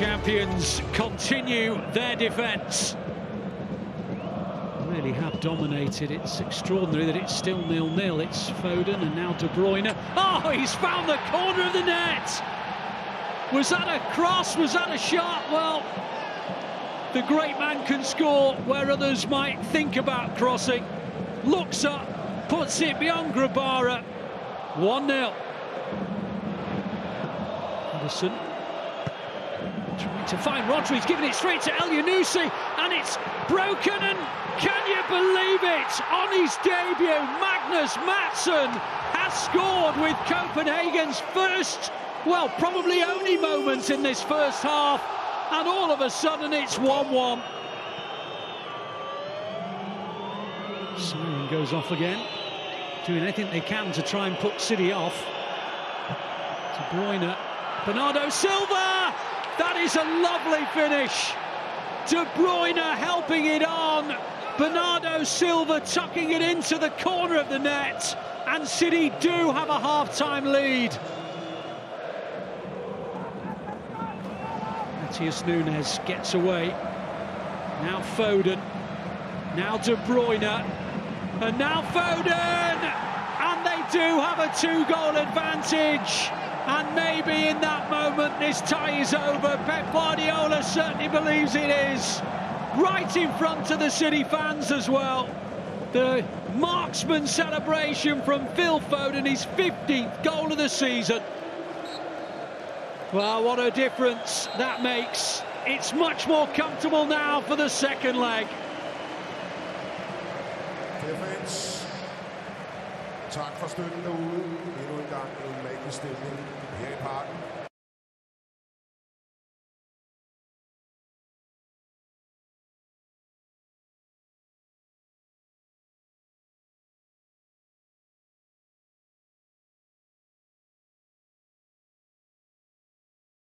champions continue their defence. Really have dominated. It's extraordinary that it's still 0-0. It's Foden and now De Bruyne. Oh, he's found the corner of the net! Was that a cross? Was that a shot? Well, the great man can score where others might think about crossing. Looks up, puts it beyond Grabara. 1-0. Henderson trying to find Rodri. He's given it straight to Eljounoussi, and it's broken, and can you believe it? On his debut, Magnus Mattsson has scored with Copenhagen's first, well, probably only moment in this first half, and all of a sudden it's 1-1. Siren goes off again, doing anything they can to try and put City off. De Bruyne, Bernardo Silva! That is a lovely finish. De Bruyne helping it on. Bernardo Silva tucking it into the corner of the net. And City do have a half-time lead. Matías Nunes gets away. Now Foden. Now De Bruyne. And now Foden! And they do have a two-goal advantage. And maybe in that moment this tie is over. Pep Guardiola certainly believes it is. Right in front of the City fans as well. The marksman celebration from Phil Foden, his 15th goal of the season. Well, what a difference that makes. It's much more comfortable now for the second leg. Defense. Tak for støtten derude. Endnu en gang en magisk stemning her i parken.